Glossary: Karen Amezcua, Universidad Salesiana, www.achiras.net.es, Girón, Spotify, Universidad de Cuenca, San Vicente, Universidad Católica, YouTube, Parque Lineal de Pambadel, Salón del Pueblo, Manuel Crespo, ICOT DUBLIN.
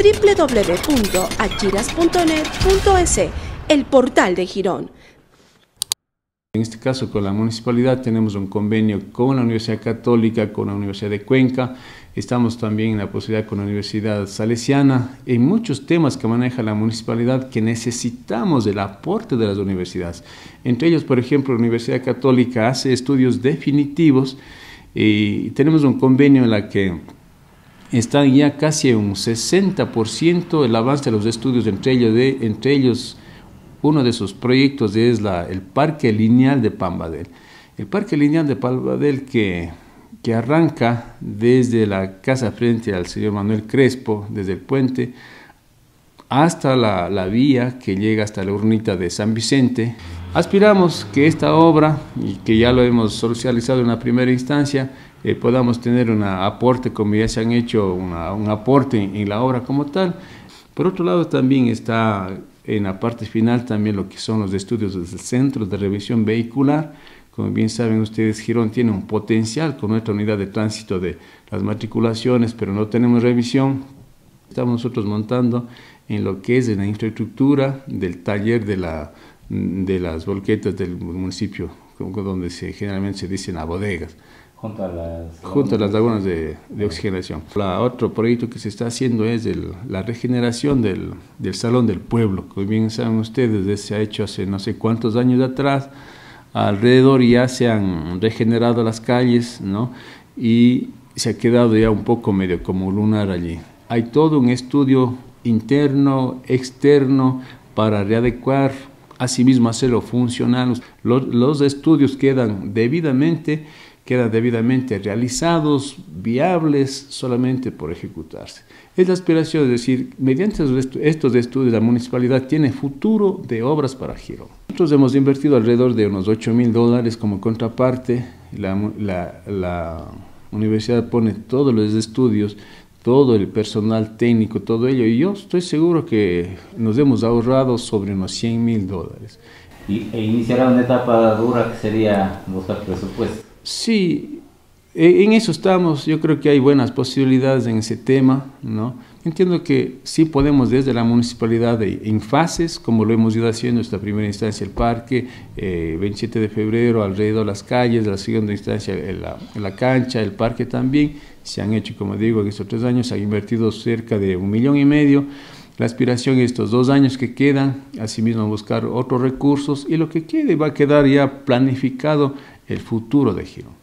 www.achiras.net.es, el portal de Girón. En este caso con la municipalidad tenemos un convenio con la Universidad Católica, con la Universidad de Cuenca, estamos también en la posibilidad con la Universidad Salesiana, en muchos temas que maneja la municipalidad que necesitamos del aporte de las universidades. Entre ellos, por ejemplo, la Universidad Católica hace estudios definitivos y tenemos un convenio en la que está ya casi un 60% el avance de los estudios, entre ellos uno de sus proyectos es el Parque Lineal de Pambadel. El Parque Lineal de Pambadel que arranca desde la casa frente al señor Manuel Crespo, desde el puente, hasta la vía que llega hasta la urnita de San Vicente. Aspiramos que esta obra, y que ya lo hemos socializado en la primera instancia, podamos tener un aporte, como ya se han hecho, un aporte en la obra como tal. Por otro lado también está en la parte final también lo que son los estudios del centro de revisión vehicular. Como bien saben ustedes, Girón tiene un potencial con nuestra unidad de tránsito de las matriculaciones, pero no tenemos revisión. Estamos nosotros montando en lo que es en la infraestructura del taller de las volquetas del municipio, donde generalmente se dicen a bodegas. Junto a las lagunas de oxigenación. Otro proyecto que se está haciendo es la regeneración del Salón del Pueblo. Como bien saben ustedes, se ha hecho hace no sé cuántos años atrás, alrededor ya se han regenerado las calles, ¿no? Y se ha quedado ya un poco medio como lunar allí. Hay todo un estudio interno, externo, para readecuar, asimismo hacerlo funcional. Los estudios quedan debidamente realizados, viables, solamente por ejecutarse. Es la aspiración, es decir, mediante estos estudios la municipalidad tiene futuro de obras para Girón. Nosotros hemos invertido alrededor de unos $8.000 como contraparte, la universidad pone todos los estudios, todo el personal técnico, todo ello, y yo estoy seguro que nos hemos ahorrado sobre unos $100.000. E iniciará una etapa dura que sería buscar presupuesto. Sí, en eso estamos, yo creo que hay buenas posibilidades en ese tema, ¿no? Entiendo que sí podemos desde la municipalidad en fases, como lo hemos ido haciendo, esta primera instancia el parque, 27 de febrero alrededor de las calles, la segunda instancia la cancha, el parque también, se han hecho, como digo, en estos 3 años se han invertido cerca de $1,500,000, la aspiración en estos 2 años que quedan, asimismo buscar otros recursos y lo que quede va a quedar ya planificado el futuro de Girón.